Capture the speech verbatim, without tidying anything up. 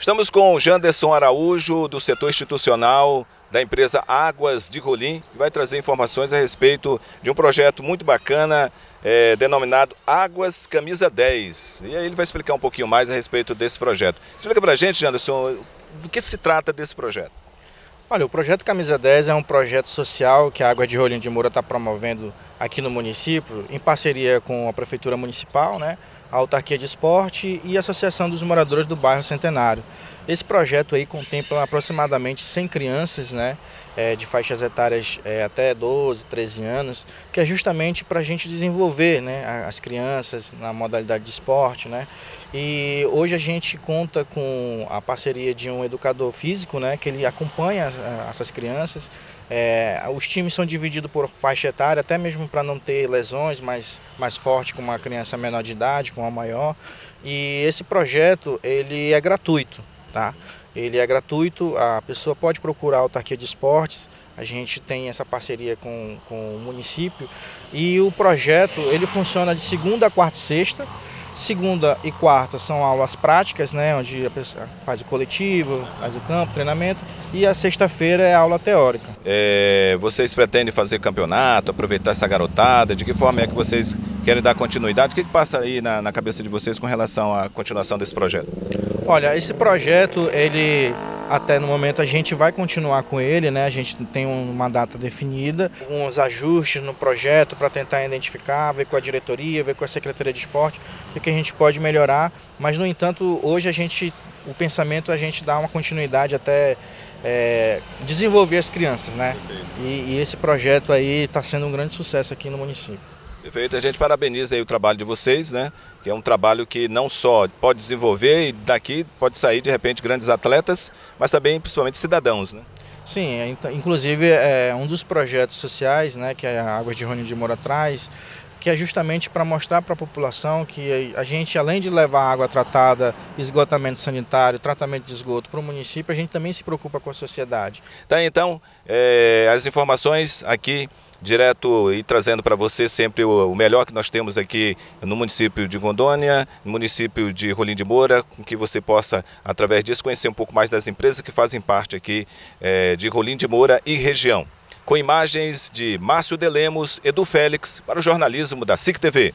Estamos com o Janderson Araújo, do setor institucional da empresa Águas de Rolim, que vai trazer informações a respeito de um projeto muito bacana, é, denominado Águas Camisa dez. E aí ele vai explicar um pouquinho mais a respeito desse projeto. Explica pra gente, Janderson, do que se trata desse projeto? Olha, o projeto Camisa dez é um projeto social que a Águas de Rolim de Moura está promovendo aqui no município, em parceria com a Prefeitura Municipal, né, a Autarquia de Esporte e a Associação dos Moradores do Bairro Centenário. Esse projeto aí contempla aproximadamente cem crianças, né, de faixas etárias até doze, treze anos, que é justamente para a gente desenvolver, né, as crianças na modalidade de esporte, né. E hoje a gente conta com a parceria de um educador físico, né, que ele acompanha essas crianças. É, os times são divididos por faixa etária, até mesmo para não ter lesões mais, mais fortes com uma criança menor de idade, com uma maior. E esse projeto ele é gratuito, tá? Ele é gratuito, a pessoa pode procurar a Autarquia de Esportes, a gente tem essa parceria com, com o município. E o projeto ele funciona de segunda a quarta e sexta. Segunda e quarta são aulas práticas, né, onde a pessoa faz o coletivo, faz o campo, treinamento, e a sexta-feira é a aula teórica. É, vocês pretendem fazer campeonato, aproveitar essa garotada? De que forma é que vocês querem dar continuidade? O que que passa aí na, na cabeça de vocês com relação à continuação desse projeto? Olha, esse projeto, ele... até no momento a gente vai continuar com ele, né? A gente tem uma data definida, uns ajustes no projeto para tentar identificar, ver com a diretoria, ver com a Secretaria de Esporte, o que a gente pode melhorar. Mas, no entanto, hoje a gente, o pensamento é a gente dar uma continuidade até é, desenvolver as crianças, né? E, e esse projeto aí está sendo um grande sucesso aqui no município. Perfeito, a gente parabeniza aí o trabalho de vocês, né? Que é um trabalho que não só pode desenvolver e daqui pode sair de repente grandes atletas, mas também principalmente cidadãos, né? Sim, inclusive é um dos projetos sociais, né, que a Águas de Rony de Moura traz, que é justamente para mostrar para a população que a gente, além de levar água tratada, esgotamento sanitário, tratamento de esgoto para o município, a gente também se preocupa com a sociedade. Tá, então, é, as informações aqui direto e trazendo para você sempre o melhor que nós temos aqui no município de Gondônia, no município de Rolim de Moura, com que você possa, através disso, conhecer um pouco mais das empresas que fazem parte aqui é, de Rolim de Moura e região. Com imagens de Márcio de Lemos, Edu Félix, para o jornalismo da S I C T V.